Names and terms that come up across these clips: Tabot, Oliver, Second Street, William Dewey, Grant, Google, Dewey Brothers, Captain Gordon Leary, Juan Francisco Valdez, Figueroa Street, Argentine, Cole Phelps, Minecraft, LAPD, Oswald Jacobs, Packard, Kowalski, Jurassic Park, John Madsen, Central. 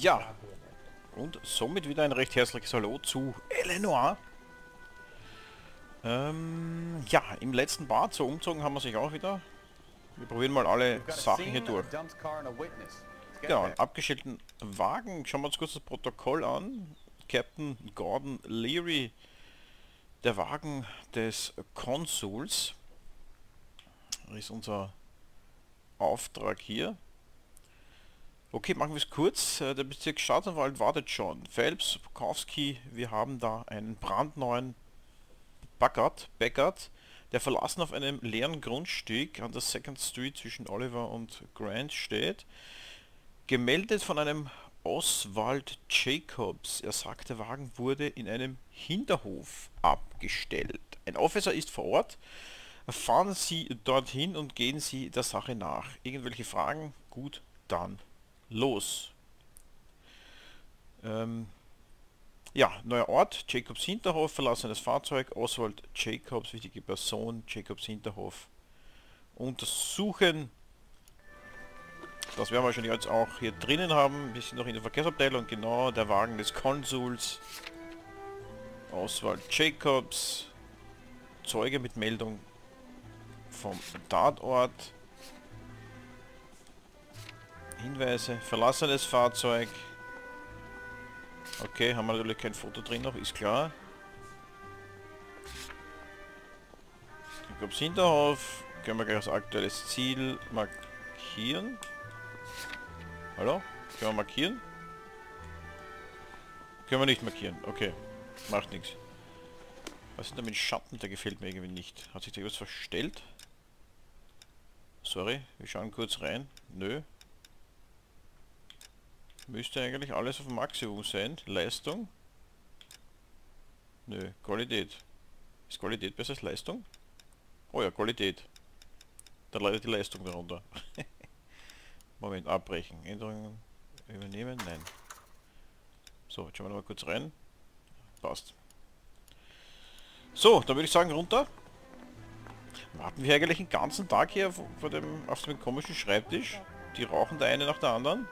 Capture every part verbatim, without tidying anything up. Ja, und somit wieder ein recht herzliches Hallo zu Eleanor. Ähm, ja, im letzten Part zur Umzogen haben wir sich auch wieder. Wir probieren mal alle Sachen hier durch. Genau, einen abgeschälten Wagen. Schauen wir uns kurz das Protokoll an. Captain Gordon Leary, der Wagen des Konsuls, ist unser Auftrag hier. Okay, machen wir es kurz. Der Bezirksstaatsanwalt wartet schon. Phelps, Kowalski, wir haben da einen brandneuen Packard, Packard, der verlassen auf einem leeren Grundstück an der Second Street zwischen Oliver und Grant steht. Gemeldet von einem Oswald Jacobs. Er sagt, der Wagen wurde in einem Hinterhof abgestellt. Ein Officer ist vor Ort. Fahren Sie dorthin und gehen Sie der Sache nach. Irgendwelche Fragen? Gut, dann los. Ähm, ja, neuer Ort, Jacobs Hinterhof, verlassenes Fahrzeug, Oswald Jacobs, wichtige Person, Jacobs Hinterhof untersuchen. Das werden wir wahrscheinlich jetzt auch hier drinnen haben. Wir sind noch in der Verkehrsabteilung, genau, der Wagen des Konsuls, Oswald Jacobs, Zeuge mit Meldung vom Tatort. Hinweise, verlassenes Fahrzeug. Okay, haben wir natürlich kein Foto drin noch, ist klar. Jacobs Hinterhof, können wir gleich das aktuelles Ziel markieren. Hallo? Können wir markieren? Können wir nicht markieren, okay. Macht nichts. Was ist denn mit Schatten? Der gefällt mir irgendwie nicht. Hat sich da etwas verstellt? Sorry, wir schauen kurz rein. Nö. Müsste eigentlich alles auf Maximum sein. Leistung? Nö, Qualität. Ist Qualität besser als Leistung? Oh ja, Qualität. Dann leidet die Leistung darunter. Moment, abbrechen. Änderungen übernehmen? Nein. So, jetzt schauen wir nochmal kurz rein. Passt. So, dann würde ich sagen, runter. Warten wir eigentlich den ganzen Tag hier vor dem, auf dem komischen Schreibtisch. Die rauchen der eine nach der anderen.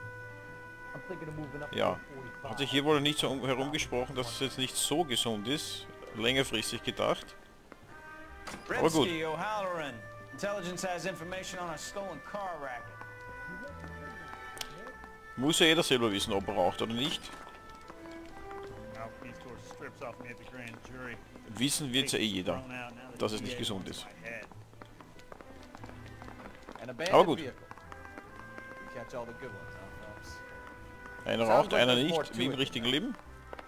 Ja, hat sich hier wohl nicht so herumgesprochen, dass es jetzt nicht so gesund ist. Längerfristig gedacht. Aber gut. Muss ja jeder selber wissen, ob er raucht oder nicht. Wissen wird ja eh jeder, dass es nicht gesund ist. Aber gut. Einer raucht, einer nicht, wie im richtigen Leben.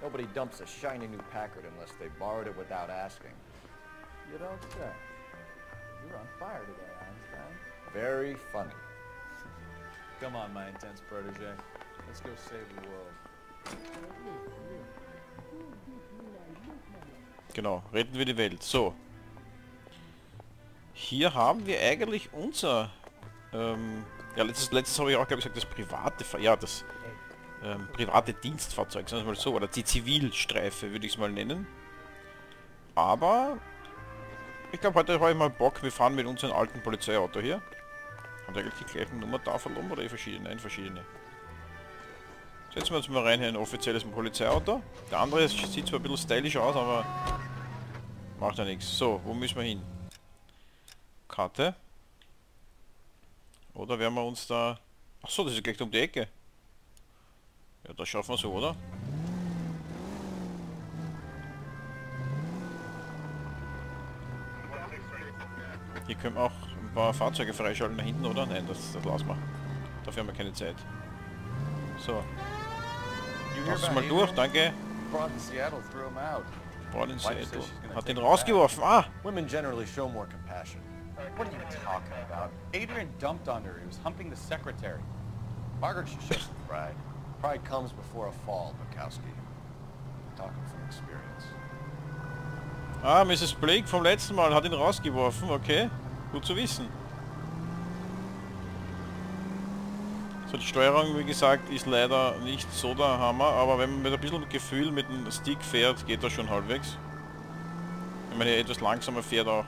Nobody dumps a shiny new Packard unless they borrowed it without asking. You don't say. You're on fire today, Einstein. Very funny. Come on, my intense protege. Let's go save the world. Genau, retten wir die Welt. So. Hier haben wir eigentlich unser... Ähm, ja, letztes, letztes habe ich auch, glaube ich, gesagt, das private... Ja, das... Ähm, private Dienstfahrzeug, sagen wir mal so, oder die Zivilstreife würde ich es mal nennen. Aber ich glaube, heute habe ich mal Bock, wir fahren mit unserem alten Polizeiauto hier. Haben eigentlich die gleichen Nummer da verloren oder verschiedene? Nein, verschiedene. Setzen wir uns mal rein hier in ein offizielles Polizeiauto. Der andere sieht zwar ein bisschen stylisch aus, aber macht ja nichts. So, wo müssen wir hin? Karte. Oder werden wir uns da... Ach so, das ist gleich um die Ecke. Ja, das schaffen wir so, oder? Hier können wir auch ein paar Fahrzeuge freischalten da hinten, oder? Nein, das, das lassen wir. Dafür haben wir keine Zeit. So. Lass es mal durch, danke. Born in Seattle. Hat den rausgeworfen, ah! Women generally show more compassion. What are you talking about? Adrian dumped on her, he was humping the secretary. Margaret should show some pride. Pride comes before a fall, Kowalski. Talking from experience. Ah, Missus Blake vom letzten Mal hat ihn rausgeworfen, okay. Gut zu wissen. So, die Steuerung, wie gesagt, ist leider nicht so der Hammer, aber wenn man mit ein bisschen Gefühl mit dem Stick fährt, geht das schon halbwegs. Wenn man hier etwas langsamer fährt auch.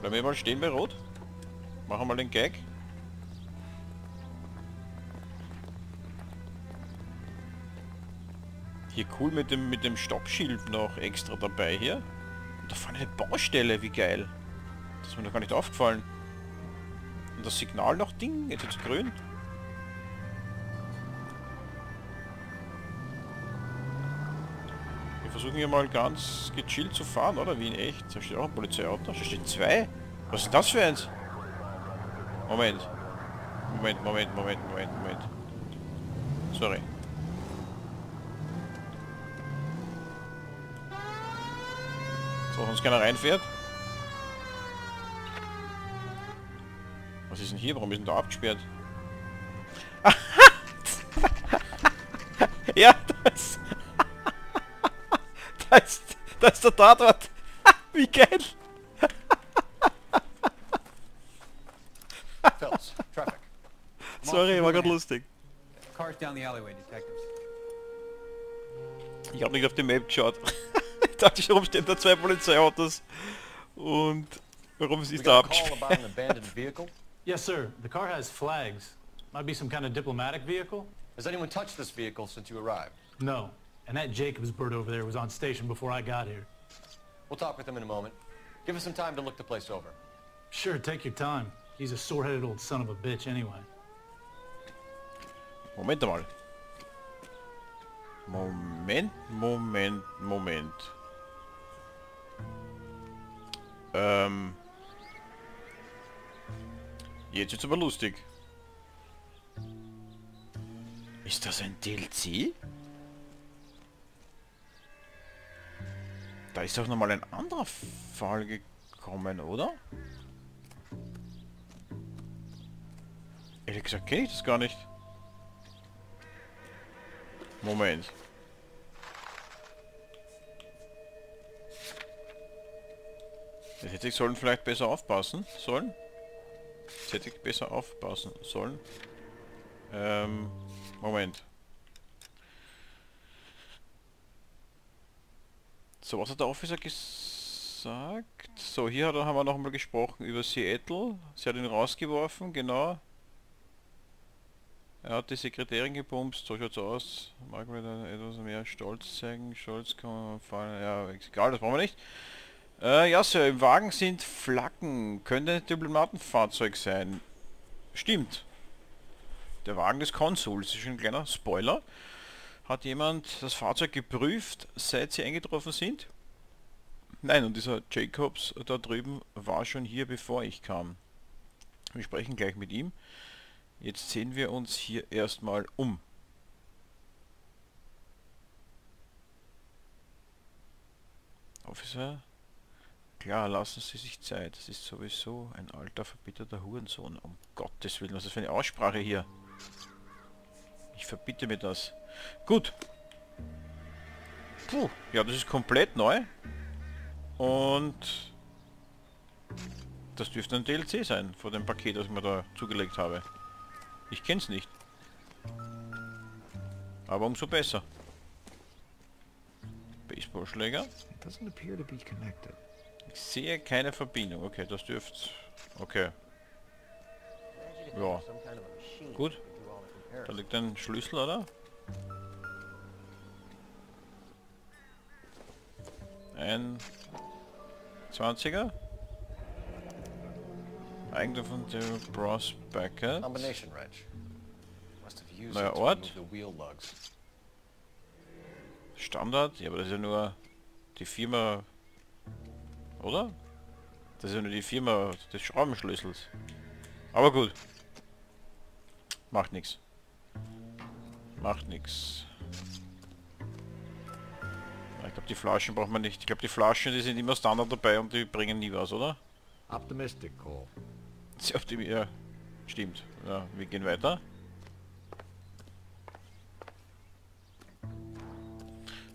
Bleiben wir mal stehen bei Rot. Machen wir mal den Gag. Hier cool mit dem mit dem Stoppschild noch extra dabei hier. Und da vorne eine Baustelle, wie geil. Das ist mir noch gar nicht aufgefallen. Und das Signal noch Ding, jetzt ist grün. Wir versuchen hier mal ganz gechillt zu fahren, oder? Wie in echt. Da steht auch ein Polizeiauto. Da steht zwei. Was ist das für eins? Moment. Moment, Moment, Moment, Moment, Moment. Sorry. So, sonst keiner reinfährt. Was ist denn hier? Warum ist denn da abgesperrt? Ja, das... das ist, das ist der Tatort. Wie geil! Sorry, war gerade lustig. Ich habe nicht auf die Map geschaut. Ich dachte, warum stehen da zwei Polizeiautos? Und warum ist da abgesperrt? Yes, sir. The car has flags. Might be some kind of diplomatic vehicle. Has anyone touched this vehicle since you arrived? No. And that Jacobs bird over there was on station before I got here. We'll talk with him in a moment. Give us some time to look the place over. Sure, take your time. He's a sore-headed old son of a bitch anyway. Moment mal. Moment, Moment, Moment. Ähm... Jetzt wird's aber lustig. Ist das ein D L C? Da ist doch nochmal ein anderer Fall gekommen, oder? Ehrlich gesagt kenne ich das gar nicht. Moment. Jetzt hätte ich sollen vielleicht besser aufpassen sollen. Jetzt hätte ich besser aufpassen sollen. Ähm, Moment. So, was hat der Officer gesagt? So, hier hat, haben wir nochmal gesprochen über Seattle. Sie hat ihn rausgeworfen, genau. Er hat die Sekretärin gepumpt, so schaut's aus. Mag mir da etwas mehr Stolz zeigen. Stolz kann man fallen. Ja, egal, das brauchen wir nicht. Äh, ja, Sir, im Wagen sind Flaggen. Könnte ein Diplomatenfahrzeug sein. Stimmt. Der Wagen des Konsuls, ist schon ein kleiner Spoiler. Hat jemand das Fahrzeug geprüft, seit sie eingetroffen sind? Nein, und dieser Jacobs da drüben war schon hier, bevor ich kam. Wir sprechen gleich mit ihm. Jetzt sehen wir uns hier erstmal um. Officer? Klar, lassen Sie sich Zeit. Das ist sowieso ein alter, verbitterter Hurensohn. Um Gottes Willen, was ist das für eine Aussprache hier? Ich verbitte mir das. Gut. Puh, ja, das ist komplett neu. Und... das dürfte ein D L C sein, von dem Paket, das ich mir da zugelegt habe. Ich kenne es nicht. Aber umso besser. Baseballschläger. Ich sehe keine Verbindung. Okay, das dürft's. Okay. Ja. Gut. Da liegt ein Schlüssel, oder? Ein... zwanziger? Eigentum von Dewey Brothers Packard. Neuer Ort. Standard? Ja, aber das ist ja nur die Firma... oder? Das ist ja nur die Firma des Schraubenschlüssels. Aber gut. Macht nichts. Macht nichts. Ich glaube, die Flaschen braucht man nicht. Ich glaube, die Flaschen, die sind immer Standard dabei und die bringen nie was, oder? Optimistic Cole. Sehr optimistisch, ja. Stimmt. Ja, wir gehen weiter.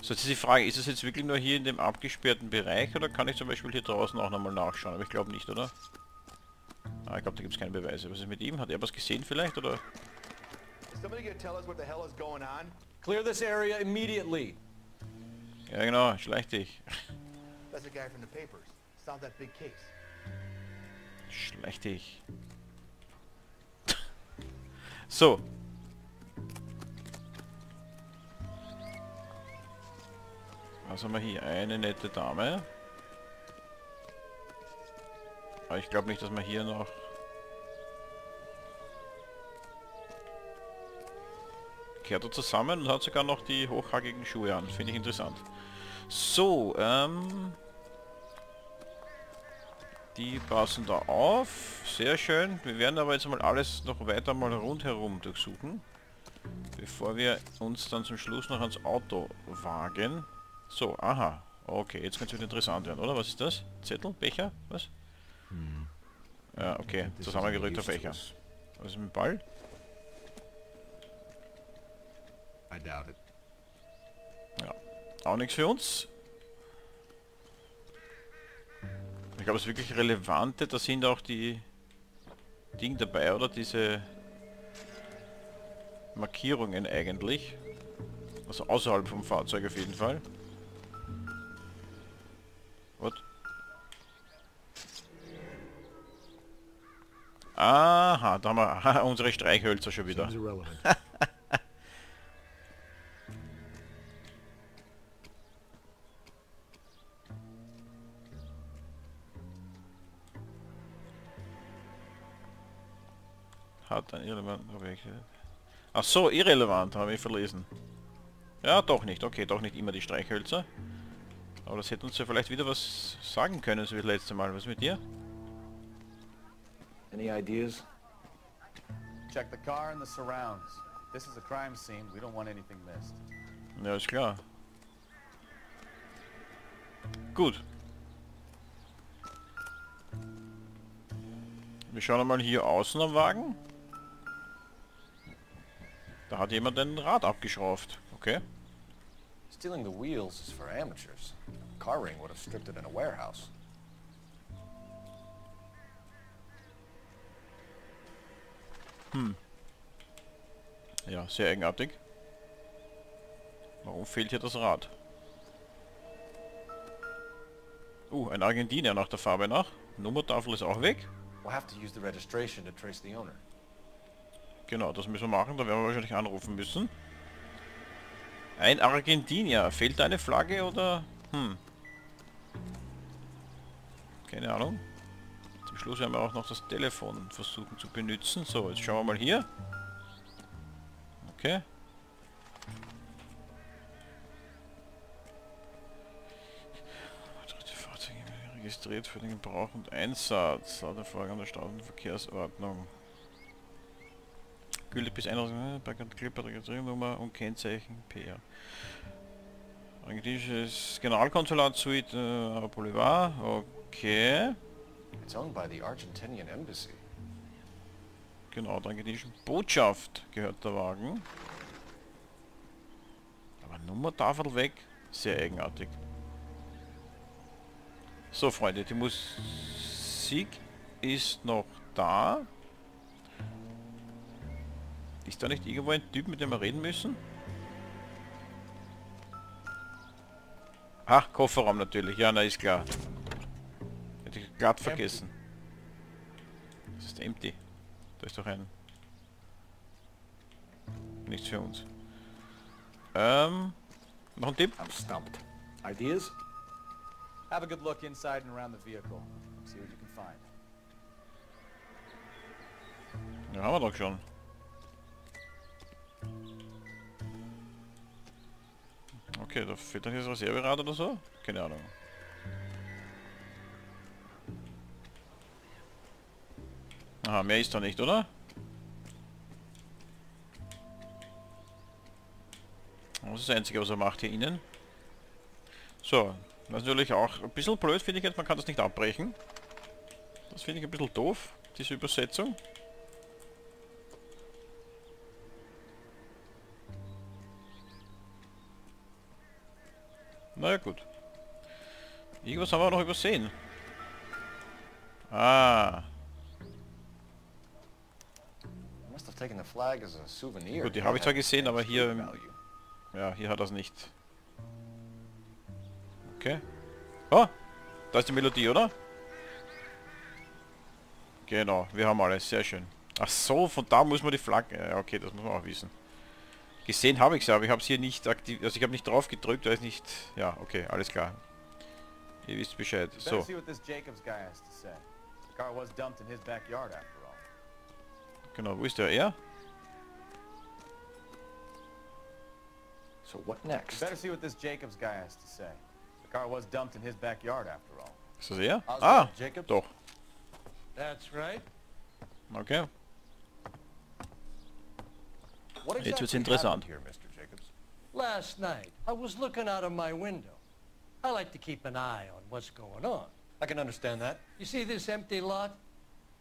So, jetzt ist die Frage, ist es jetzt wirklich nur hier in dem abgesperrten Bereich oder kann ich zum Beispiel hier draußen auch nochmal nachschauen? Aber ich glaube nicht, oder? Ah, ich glaube, da gibt es keine Beweise. Was ist mit ihm? Hat er was gesehen vielleicht, oder? Ja genau, schleich dich. Schlechtig. So. Was haben wir hier? Eine nette Dame. Aber ich glaube nicht, dass man hier noch... Kehrt er zusammen und hat sogar noch die hochhackigen Schuhe an. Finde ich interessant. So, ähm... die passen da auf. Sehr schön. Wir werden aber jetzt mal alles noch weiter mal rundherum durchsuchen. Bevor wir uns dann zum Schluss noch ans Auto wagen. So, aha. Okay, jetzt kann es wieder interessant werden, oder? Was ist das? Zettel? Becher? Was? Hm. Ja, okay. Zusammengerührter Becher. Was ist mit dem Ball? I doubt it. Ja. Auch nichts für uns. Ich glaube, es ist wirklich relevante, da sind auch die Dinge dabei, oder? Diese Markierungen eigentlich. Also außerhalb vom Fahrzeug auf jeden Fall. What? Aha, da haben wir unsere Streichhölzer schon wieder. Hat ein irrelevanten Objekt. Ach so, irrelevant, habe ich verlesen. Ja, doch nicht. Okay, doch nicht immer die Streichhölzer. Aber das hätte uns ja vielleicht wieder was sagen können, so wie das letzte Mal. Was mit dir? Any ideas? Check the car and the surrounds. This is a crime scene. We don't want anything missed. Ja, ist klar. Gut. Wir schauen mal hier außen am Wagen. Da hat jemand ein Rad abgeschraubt. Okay. Stealing the wheels is for amateurs. A car ring would have stripped it in a warehouse. Hm. Ja, sehr eigenartig. Warum fehlt hier das Rad? Uh, ein Argentinier nach der Farbe nach. Nummertafel ist auch weg. We'll have to use the registration to trace the owner. Genau, das müssen wir machen, da werden wir wahrscheinlich anrufen müssen. Ein Argentinier. Fehlt da eine Flagge oder... Hm. Keine Ahnung. Zum Schluss werden wir auch noch das Telefon versuchen zu benutzen. So, jetzt schauen wir mal hier. Okay. Fahrzeuge registriert für den Gebrauch und Einsatz. Der Vorgang der Straßenverkehrsordnung. Gültig bis einunddreißig Packard Clipper, Registrierungsnummer und Kennzeichen P R. Argentinisches Generalkonsulat Suite äh, Boulevard. Okay. It's owned by the Argentinian Embassy. Genau, der argentinischen Botschaft gehört der Wagen. Aber Nummertafel weg. Sehr eigenartig. So Freunde, die Musik ist noch da. Ist da nicht irgendwo ein Typ, mit dem wir reden müssen? Ach, Kofferraum natürlich. Ja, na ist klar. Hätte ich gerade vergessen. Das ist empty. Da ist doch ein... Nichts für uns. Ähm... Noch ein Tipp? I'm stumped. Ideas? Have a good look inside and around the vehicle. See what you can find. Ja, haben wir doch schon. Okay, da fehlt dann jetzt Reserverad oder so? Keine Ahnung. Aha, mehr ist da nicht, oder? Das ist das Einzige, was er macht hier innen. So, das ist natürlich auch ein bisschen blöd, finde ich jetzt. Man kann das nicht abbrechen. Das finde ich ein bisschen doof, diese Übersetzung. Na ja, gut. Irgendwas haben wir noch übersehen. Ah. Gut, die habe ich zwar gesehen, aber hier... Ja, hier hat das nicht. Okay. Oh, da ist die Melodie, oder? Genau, wir haben alles. Sehr schön. Ach so, von da muss man die Flagge... Ja, okay, das muss man auch wissen. Gesehen habe ich es, aber ich habe es hier nicht aktiv... Also ich habe nicht drauf gedrückt, weil es nicht... Ja, okay, alles klar. Ihr wisst Bescheid. So. Genau, wo ist der? Er? So what next? Ist das er? Ah, doch. Okay. Jetzt wird's interessant. Last night, I was looking out of my window. I like to keep an eye on what's going on. I can understand that. You see this empty lot?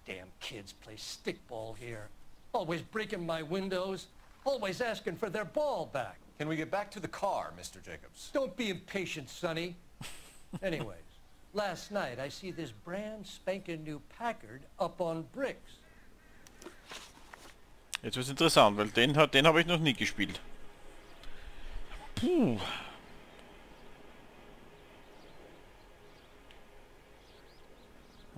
Damn kids play stickball here. Always breaking my windows. Always asking for their ball back. Can we get back to the car, Mister Jacobs? Don't be impatient, Sonny. Anyways, last night I see this brand spanking new Packard up on bricks. Jetzt wird's interessant, weil den hat, den habe ich noch nie gespielt. Puh.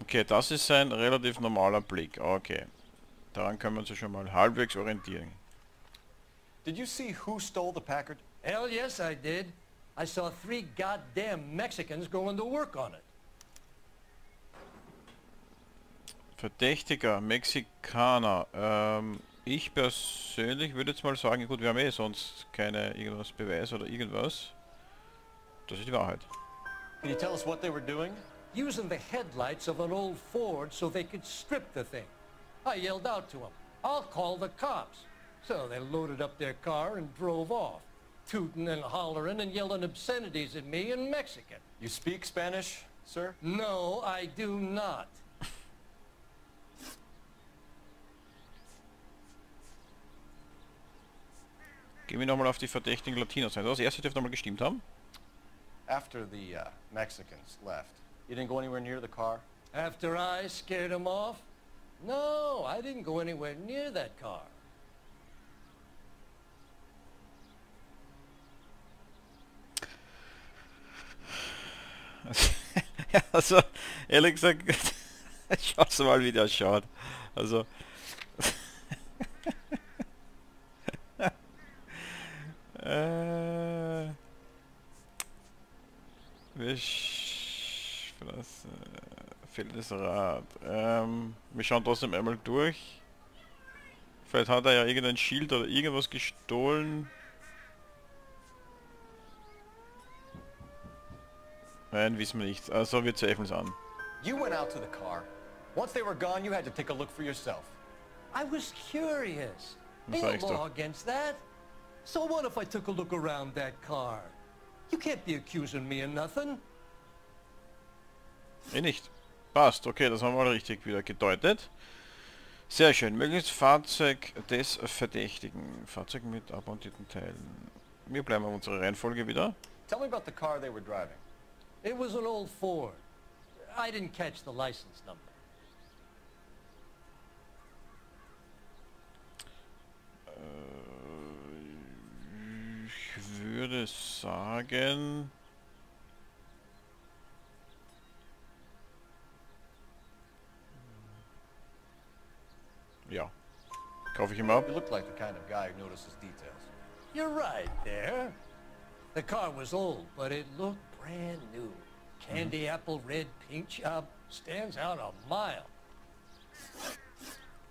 Okay, das ist ein relativ normaler Blick. Okay, daran können wir uns ja schon mal halbwegs orientieren. Did you see who stole the Packard? Hell yes, I did. I saw three goddamn Mexicans going to work on it. Verdächtiger, Mexikaner. Ähm, ich persönlich würde jetzt mal sagen, gut, wir haben eh sonst keine irgendwas Beweis oder irgendwas. Das ist die Wahrheit. Can you tell us what they were doing? Using the headlights of an old Ford so they could strip the thing. I yelled out to them, I'll call the cops. So they loaded up their car and drove off, tooting and hollering and yelling obscenities at me in Mexican. You speak Spanish, sir? No, I do not. Gehen wir nochmal auf die verdächtigen Latinos ein. Das erste dürfte nochmal gestimmt haben. After the uh, Mexicans left. You didn't go anywhere near the car? After I scared him off? No, I didn't go anywhere near that car. Also, ehrlich gesagt, schaut's mal, wie der schaut. Also... äh... Wir das äh, fehlt das Rad. Ähm, wir schauen trotzdem einmal durch. Vielleicht hat er ja irgendein Schild oder irgendwas gestohlen. Nein, wissen wir nicht. Also wir zweifeln es an. You went out to the car. Once they were gone, you had to take a look for yourself. I was curious. Ain't law against that. So what if I took a look around that car? You can't be accusing me of nothing. Eh nicht. Passt. Okay, das haben wir richtig wieder gedeutet. Sehr schön. Möglichst Fahrzeug des Verdächtigen. Fahrzeug mit abmontierten Teilen. Wir bleiben auf unserer Reihenfolge wieder. Tell me about the car they were driving. It was an old Ford. I didn't catch the license number. Äh, ich würde sagen... Yeah. Kaufe ich ihm ab? You look like the kind of guy who notices details. You're right there. The car was old, but it looked brand new. Candy apple red paint job stands out a mile.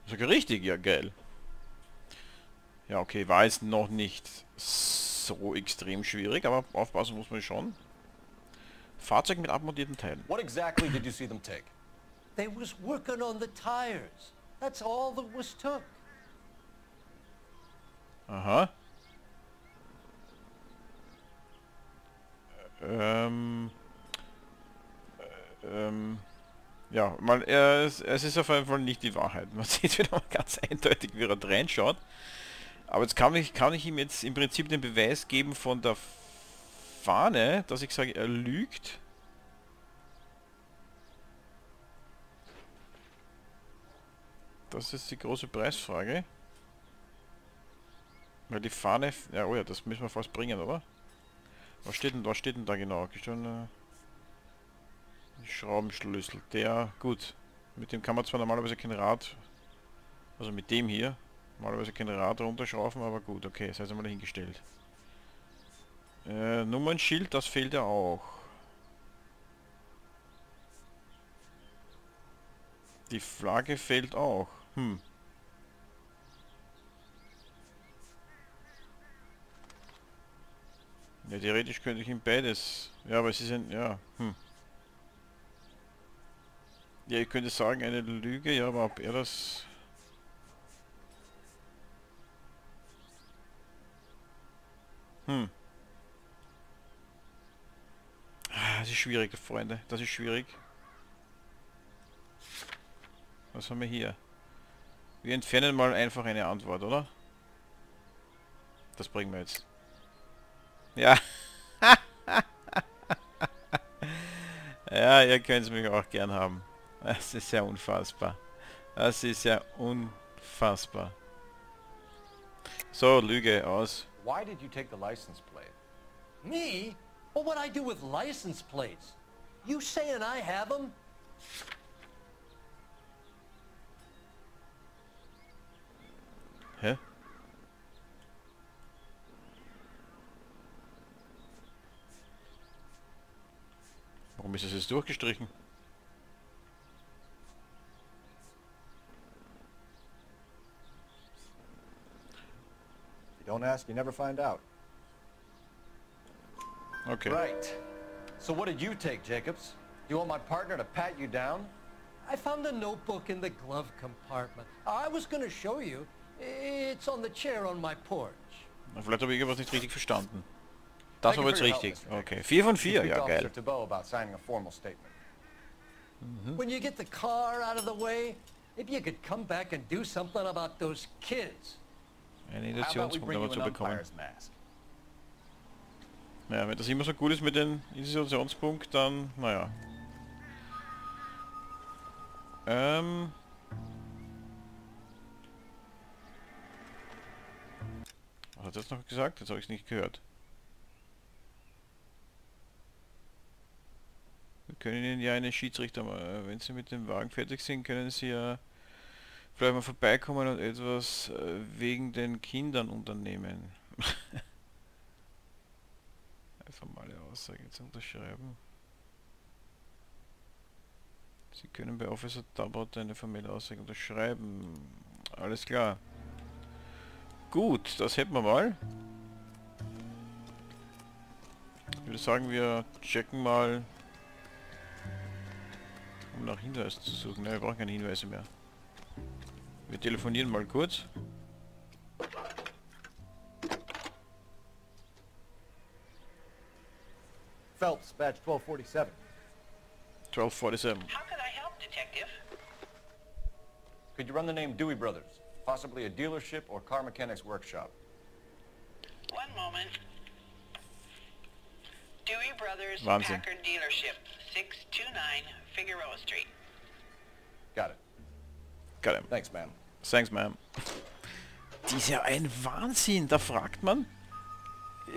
Sogar richtig, ja geil. Ja, okay, war es noch nicht so extrem schwierig, aber aufpassen muss man schon. Fahrzeug mit abmontierten Teilen. What exactly did you see them take? They was working on the tires. That's all that was took. Aha. Ähm. Ähm. Ja, mal, äh, es, es ist auf jeden Fall nicht die Wahrheit. Man sieht wieder mal ganz eindeutig, wie er da reinschaut. Aber jetzt kann ich, kann ich ihm jetzt im Prinzip den Beweis geben von der Fahne, dass ich sage, er lügt. Das ist die große Preisfrage. Weil die Fahne... Ja, oh ja, das müssen wir fast bringen, oder? Was steht denn, was steht denn da genau? Schraubenschlüssel. Der... Gut. Mit dem kann man zwar normalerweise kein Rad... Also mit dem hier. Normalerweise Generator runterschrauben, aber gut, okay, sei es einmal dahingestellt. Äh, Nummernschild, das fehlt ja auch. Die Flagge fehlt auch. Hm. Ja, theoretisch könnte ich ihm beides. Ja, aber es ist ein... Ja, hm. Ja, ich könnte sagen, eine Lüge, ja, aber ob er das... Hm. Das ist schwierig, Freunde. Das ist schwierig. Was haben wir hier? Wir entfernen mal einfach eine Antwort, oder? Das bringen wir jetzt. Ja. Ja, ihr könnt es mich auch gern haben. Das ist ja unfassbar. Das ist ja unfassbar. So, Lüge, aus. Why did you take the license plate? Me? What would I do with license plates? You saying I have them? Hä? Warum ist es jetzt durchgestrichen? If you don't ask, you never find out. Okay. Right. So what did you take, Jacobs? You want my partner to pat you down? I found a notebook in the glove compartment. I was going to show you. It's on the chair on my porch. Na, vielleicht habe ich irgendwas nicht richtig verstanden. Das war jetzt richtig. Okay. vier von vier, ja geil. Mhm. When you get the car out of the way, maybe you could come back and do something about those kids. Eine Induktionspunkt aber zu bekommen. Naja, wenn das immer so gut ist mit dem Institutionspunkt, dann, naja. Ähm... Was hat das noch gesagt? Jetzt habe ich es nicht gehört. Wir können Ihnen ja einen Schiedsrichter mal... Wenn Sie mit dem Wagen fertig sind, können Sie ja vielleicht mal vorbeikommen und etwas wegen den Kindern unternehmen. Formale Aussage jetzt unterschreiben. Sie können bei Officer Tabot eine formelle Aussage unterschreiben. Alles klar. Gut, das hätten wir mal. Ich würde sagen, wir checken mal, um nach Hinweisen zu suchen. Nein, wir brauchen keine Hinweise mehr. Wir telefonieren mal kurz. Phelps, badge twelve forty-seven. twelve forty-seven. How can I help, Detective? Could you run the name Dewey Brothers? Possibly a dealership or car mechanics workshop. One moment. Dewey Brothers, Wahnsinn. Packard dealership, six two nine Figueroa Street. Got it. Got him. Thanks, ma'am. Thanks, ma'am. Das ist ja ein Wahnsinn, da fragt man.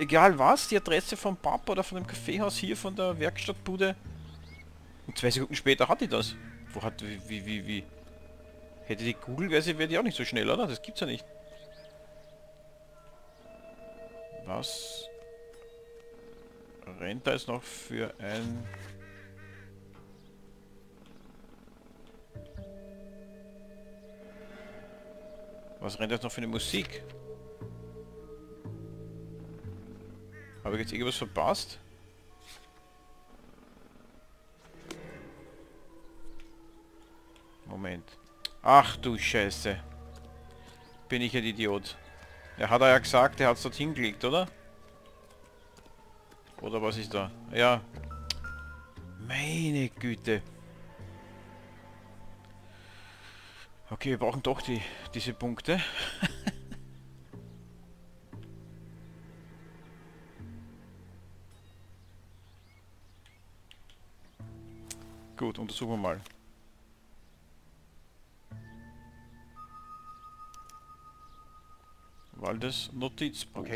Egal was, die Adresse vom Papa oder von dem Kaffeehaus hier, von der Werkstattbude. Und zwei Sekunden später hat die das. Wo hat, wie, wie, wie, wie? Hätte die Google, wäre die auch nicht so schnell, oder? Das gibt's ja nicht. Was rennt da jetzt noch für ein... Was rennt da jetzt noch für eine Musik? Habe ich jetzt irgendwas verpasst? Moment. Ach du Scheiße. Bin ich ein Idiot. Ja, hat er ja gesagt, er hat es dorthin gelegt, oder? Oder was ist da? Ja. Meine Güte. Okay, wir brauchen doch die, diese Punkte. Gut, untersuchen wir mal. Waldes Notizbuch.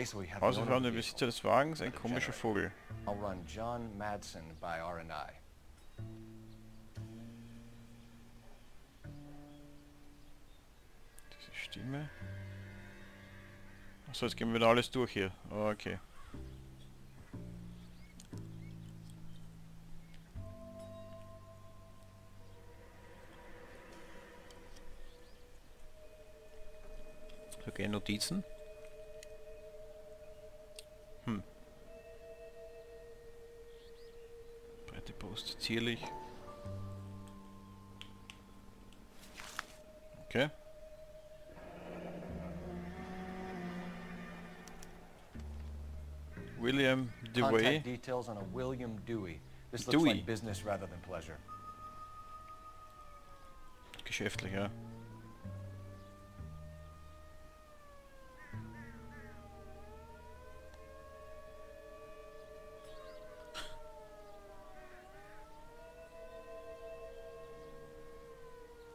Außerhalb der Besitzer des Wagens, ein komischer Vogel. I'll run John Madsen by R and I. Diese Stimme. Achso, jetzt gehen wir wieder alles durch hier. Okay. Okay, Notizen. Hm. Breite Post, zierlich. Okay. William Dewey. Contact details on a William Dewey. This looks Dewey. Like business rather than pleasure. Geschäftlich, ja.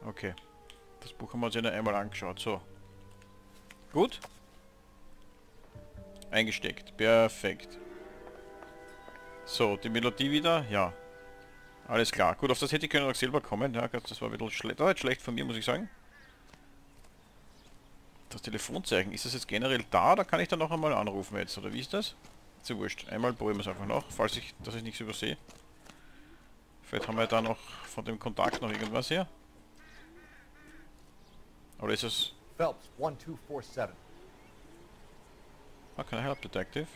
Okay. Das Buch haben wir uns ja noch einmal angeschaut. So. Gut. Eingesteckt. Perfekt. So, die Melodie wieder. Ja. Alles klar. Gut, auf das hätte ich können auch selber kommen. Ja, das war ein bisschen schle oh, schlecht von mir, muss ich sagen. Das Telefonzeichen. Ist das jetzt generell da oder kann ich da noch einmal anrufen jetzt? Oder wie ist das? Ist ja wurscht. Einmal probieren wir es einfach noch, falls ich, dass ich nichts übersehe. Vielleicht haben wir da noch von dem Kontakt noch irgendwas hier. Oder ist es... Phelps, one two four seven. How can I help, detective?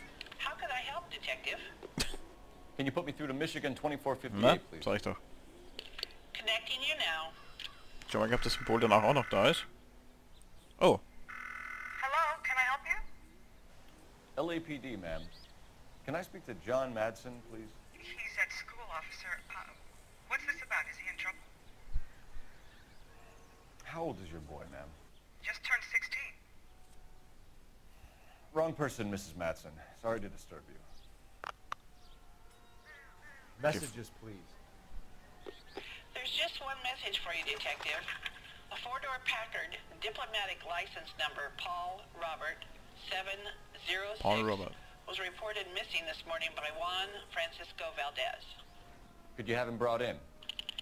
How can I help, detective? Can you put me through to Michigan twenty-four fifty-eight, please? Sag ich doch. Connecting you now. Schau mal, ob das Symbol danach auch noch da ist. Oh. Hello, can I help you? L A P D, ma'am. Can I speak to John Madsen, please? He's at school, officer. Uh, what's this about? Is he in trouble? How old is your boy, ma'am? Just turned sixteen. Wrong person, Missus Madsen. Sorry to disturb you. Messages, please. There's just one message for you, detective. A four-door Packard, diplomatic license number Paul Robert seven zero six Paul Robert. Was reported missing this morning by Juan Francisco Valdez. Could you have him brought in?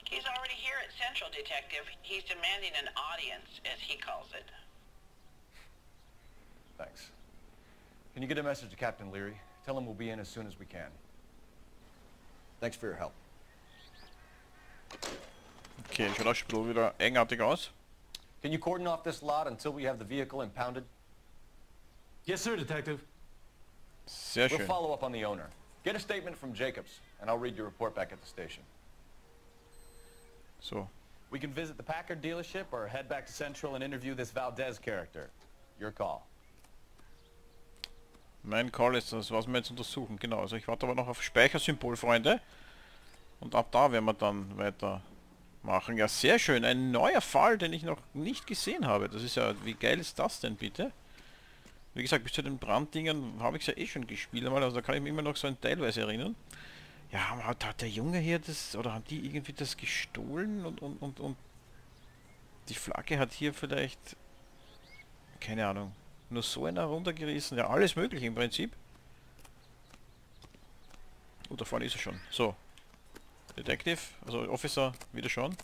He's already here at Central, detective. He's demanding an audience, as he calls it. Thanks. Can you get a message to Captain Leary? Tell him we'll be in as soon as we can. Thanks for your help. Okay, schaut das Spiel wieder eigenartig aus. Can you cordon off this lot until we have the vehicle impounded? Yes, sir, detective. Sehr schön. We'll follow up on the owner. Get a statement from Jacobs, and I'll read your report back at the station. So. We can visit the Packard dealership or head back to Central and interview this Valdez character. Your call. Mein Call ist das, was wir jetzt untersuchen. Genau, also ich warte aber noch auf Speichersymbol, Freunde. Und ab da werden wir dann weitermachen. Ja, sehr schön. Ein neuer Fall, den ich noch nicht gesehen habe. Das ist ja, wie geil ist das denn bitte? Wie gesagt, bis zu den Branddingern habe ich es ja eh schon gespielt einmal. Also da kann ich mich immer noch so ein teilweise erinnern. Ja, hat, hat der Junge hier das, oder haben die irgendwie das gestohlen und, und, und, und die Flagge hat hier vielleicht, keine Ahnung, nur so einer runtergerissen. Ja, alles möglich im Prinzip. Oh, da vorne ist er schon. So, Detective, also Officer, wieder schon.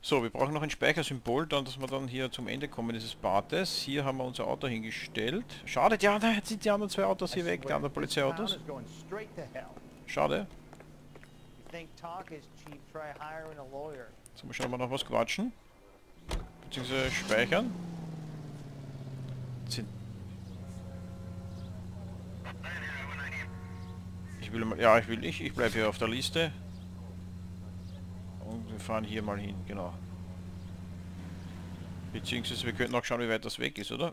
So, wir brauchen noch ein Speichersymbol, dann, dass wir dann hier zum Ende kommen dieses Bates. Hier haben wir unser Auto hingestellt. Schade, ja, da sind die anderen zwei Autos hier weg, die anderen Polizeiautos. Schade. Jetzt müssen wir noch was quatschen. Beziehungsweise speichern. Ich will mal... Ja, ich will nicht. Ich bleibe hier auf der Liste. Und wir fahren hier mal hin, genau. Beziehungsweise wir könnten auch schauen, wie weit das weg ist, oder?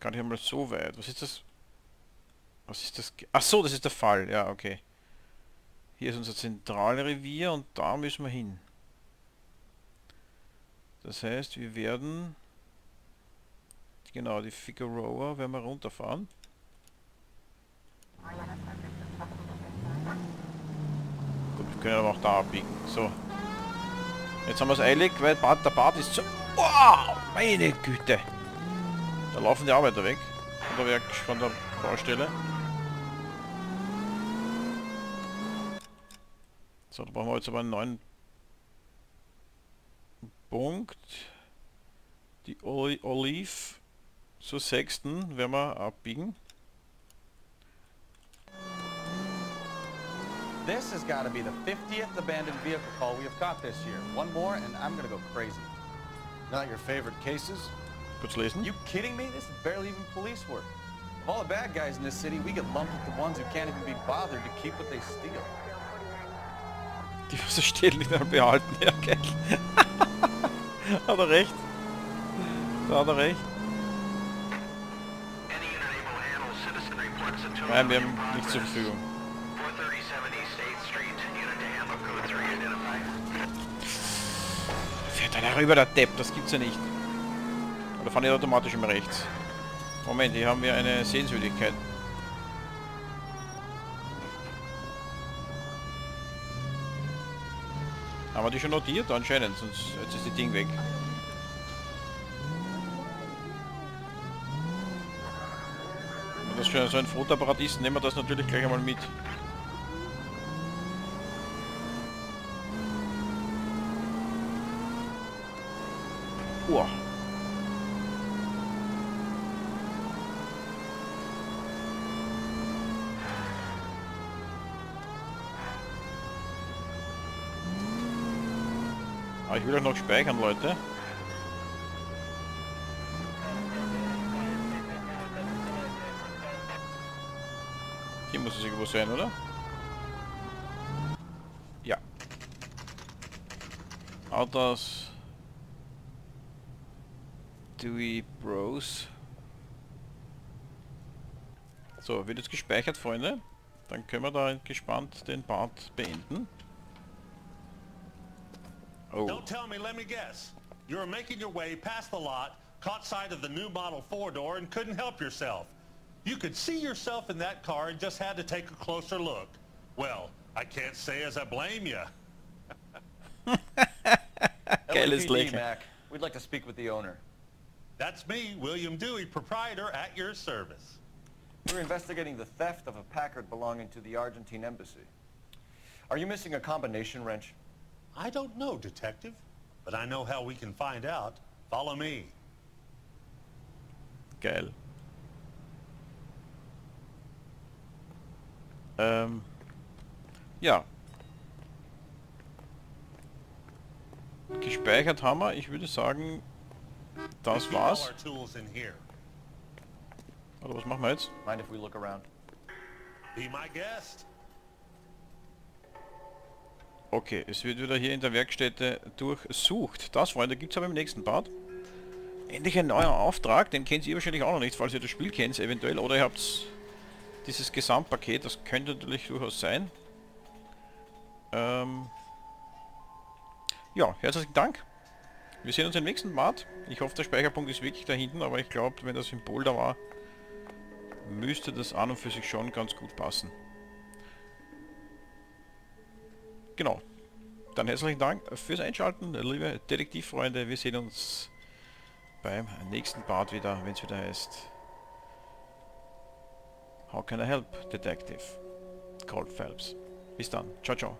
Kann ich mal so weit. Was ist das? Was ist das? Ach so, das ist der Fall. Ja, okay. Hier ist unser Zentralrevier und da müssen wir hin. Das heißt, wir werden... Genau, die Figueroa werden wir runterfahren. Gut, wir können aber auch da abbiegen. So. Jetzt haben wir es eilig, weil der Bart ist so... Wow! Meine Güte! Da laufen die Arbeiter weg. Von der, Werk von der Baustelle. So, da brauchen wir jetzt aber einen neuen Punkt. die Oli Olive zur sechsten werden wir abbiegen. This has got to be the fiftieth abandoned vehicle call we have caught this year. One more and I'm gonna go crazy. Not your favorite cases? Kurz lesen. You kidding me? This is barely even police work. Of all the bad guys in this city, we get lumped with the ones who can't even be bothered to keep what they steal. Die was stehlen, nicht mehr behalten. Ja, geil. Hat er recht. Da hat er recht. Nein, wir haben nichts zur Verfügung. Fährt einer rüber, der Depp, das gibt's ja nicht. Oder fahren die automatisch immer rechts? Moment, hier haben wir eine Sehenswürdigkeit. Haben wir die schon notiert? Anscheinend, sonst jetzt ist das Ding weg. Wenn das schon so ein Fotoapparat ist, nehmen wir das natürlich gleich einmal mit. Uah. Aber ich will auch noch speichern, Leute. Hier muss es irgendwo sein, oder? Ja. Autos. Dewey Bros. So, wird jetzt gespeichert, Freunde. Dann können wir da gespannt den Part beenden. Oh. Don't tell me, let me guess. You were making your way past the lot, caught sight of the new model four-door and couldn't help yourself. You could see yourself in that car and just had to take a closer look. Well, I can't say as I blame you. L A P D, Mac. We'd like to speak with the owner. That's me, William Dewey, proprietor at your service. We're investigating the theft of a Packard belonging to the Argentine embassy. Are you missing a combination wrench? I don't know, Detective, but I know how we can find out. Follow me. Geil. Ähm, ja. Gespeichert haben wir. Ich würde sagen, das war's. Oder was machen wir jetzt? Mind if we look around? Be my guest. Okay, es wird wieder hier in der Werkstätte durchsucht. Das, Freunde, gibt es aber im nächsten Part. Endlich ein neuer Auftrag, den kennt ihr wahrscheinlich auch noch nicht, falls ihr das Spiel kennt eventuell. Oder ihr habt dieses Gesamtpaket, das könnte natürlich durchaus sein. Ähm ja, herzlichen Dank. Wir sehen uns im nächsten Part. Ich hoffe, der Speicherpunkt ist wirklich da hinten, aber ich glaube, wenn das Symbol da war, müsste das an und für sich schon ganz gut passen. Genau, dann herzlichen Dank fürs Einschalten, liebe Detektivfreunde. Wir sehen uns beim nächsten Part wieder, wenn es wieder heißt How can I help, Detective Cole Phelps. Bis dann, ciao, ciao.